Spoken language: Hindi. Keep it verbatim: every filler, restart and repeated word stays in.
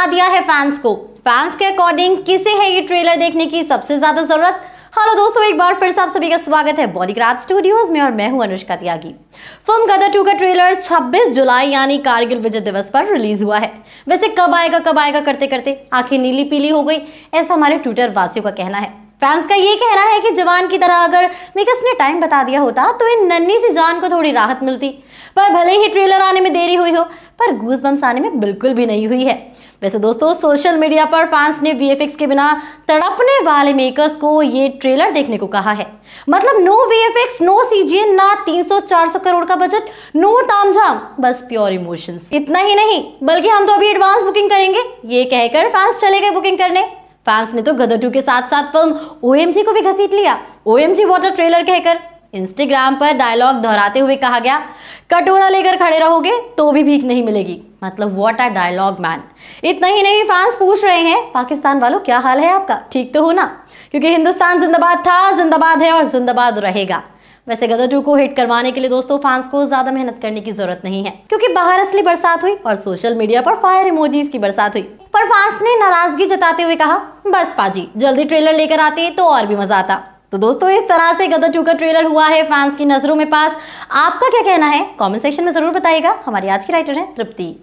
बता दिया है फैंस को। फैंस के अकॉर्डिंग किसे है ये ट्रेलर देखने की सबसे ज्यादा जरूरत? हेलो दोस्तों, एक बार फिर से आप सभी का स्वागत है बॉलीवुड स्टूडियोज में और मैं हूं अनुष्का त्यागी। फिल्म गदर टू का ट्रेलर छब्बीस जुलाई यानी कारगिल विजय दिवस पर रिलीज हुआ है। वैसे कब आएगा कब आएगा करते करते आंखें नीली पीली हो गई, ऐसा हमारे ट्विटर वासियों का कहना है। फैंस का ये कहना है कि जवान की तरह अगर मेकर्स ने टाइम बता दिया होता तो इन नन्ही सी जान को थोड़ी राहत मिलती, पर भले ही ट्रेलर आने में देरी हुई हो पर गूज़बम्स आने में बिल्कुल भी नहीं हुई है। वैसे दोस्तों, सोशल मीडिया पर फैंस ने वीएफएक्स के बिना तड़पने वाले मेकर्स को ये ट्रेलर देखने को कहा है। मतलब नो वीएफएक्स, नो सीजीए, ना तीन सौ चार सौ करोड़ का बजट, नो तामझाम, बस प्योर इमोशंस। इतना ही नहीं बल्कि हम तो अभी एडवांस बुकिंग करेंगे, ये कहकर फैंस चले गए बुकिंग करने। फैंस ने तो गदर टू के साथ साथ फिल्म ओएमजी को भी घसीट लिया। ओएमजी वॉट अ ट्रेलर कहकर इंस्टाग्राम पर डायलॉग दोहराते हुए कहा गया, कटोरा लेकर खड़े रहोगे तो भी भीख नहीं मिलेगी। मतलब व्हाट अ डायलॉग मैन। इतना ही नहीं फैंस पूछ रहे हैं, पाकिस्तान वालों क्या हाल है आपका, ठीक तो हो ना? क्योंकि हिंदुस्तान जिंदाबाद था, जिंदाबाद है और जिंदाबाद रहेगा। वैसे गदर टू को हिट करवाने के लिए दोस्तों फैंस को ज्यादा मेहनत करने की जरूरत नहीं है, क्योंकि बाहर असली बरसात हुई और सोशल मीडिया पर फायर इमोजीज की बरसात हुई। पर फैंस ने नाराजगी जताते हुए कहा, बस पाजी जल्दी ट्रेलर लेकर आते तो और भी मजा आता। तो दोस्तों, इस तरह से गदर टू का ट्रेलर हुआ है फैंस की नजरों में पास। आपका क्या कहना है कमेंट सेक्शन में जरूर बताइएगा। हमारी आज की राइटर हैं तृप्ति।